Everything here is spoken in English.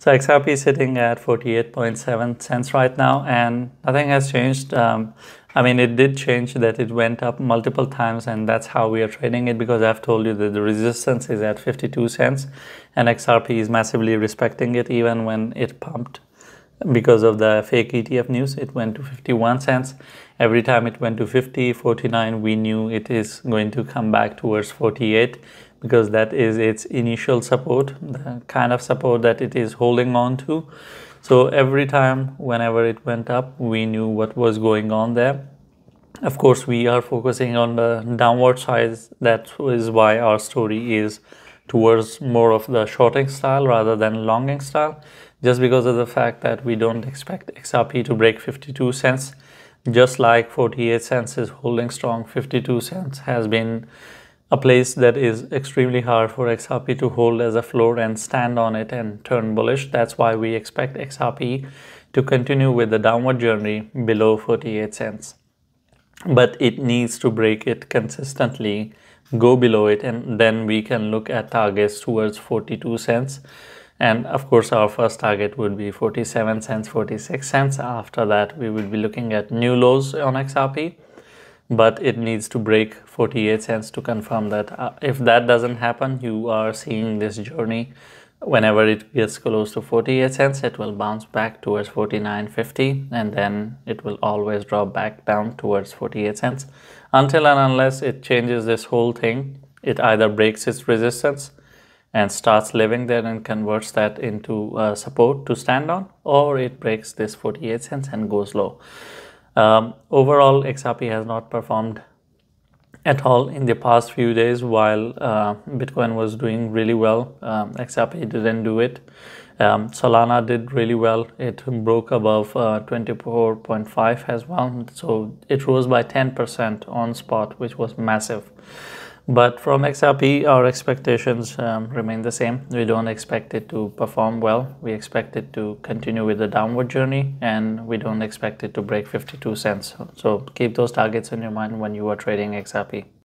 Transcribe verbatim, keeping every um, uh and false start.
So X R P is sitting at forty-eight point seven cents right now, and nothing has changed. Um, I mean, it did change that it went up multiple times, and that's how we are trading it, because I've told you that the resistance is at fifty-two cents and X R P is massively respecting it. Even when it pumped because of the fake E T F news, it went to fifty-one cents. Every time it went to fifty, forty-nine, we knew it is going to come back towards forty-eight, because that is its initial support, the kind of support that it is holding on to. So every time, whenever it went up, we knew what was going on there. Of course, we are focusing on the downward side. That is why our story is towards more of the shorting style rather than longing style, just because of the fact that we don't expect X R P to break fifty-two cents. Just like forty-eight cents is holding strong, fifty-two cents has been a place that is extremely hard for X R P to hold as a floor and stand on it and turn bullish. That's why we expect X R P to continue with the downward journey below forty-eight cents. But it needs to break it consistently, go below it, and then we can look at targets towards forty-two cents. And of course, our first target would be forty-seven cents, forty-six cents. After that, we would be looking at new lows on X R P. But it needs to break forty-eight cents to confirm that. Uh, if that doesn't happen, you are seeing this journey. Whenever it gets close to forty-eight cents, it will bounce back towards forty-nine fifty, and then it will always drop back down towards forty-eight cents until and unless it changes this whole thing. It either breaks its resistance and starts living there and converts that into uh, support to stand on, or it breaks this forty-eight cents and goes low. Um, overall, X R P has not performed at all in the past few days. While uh, Bitcoin was doing really well, um, X R P didn't do it. Um, Solana did really well. It broke above uh, twenty-four point five as well. So it rose by ten percent on spot, which was massive. But from X R P, our expectations um, remain the same. We don't expect it to perform well. We expect it to continue with the downward journey, and we don't expect it to break fifty-two cents. So keep those targets in your mind when you are trading X R P.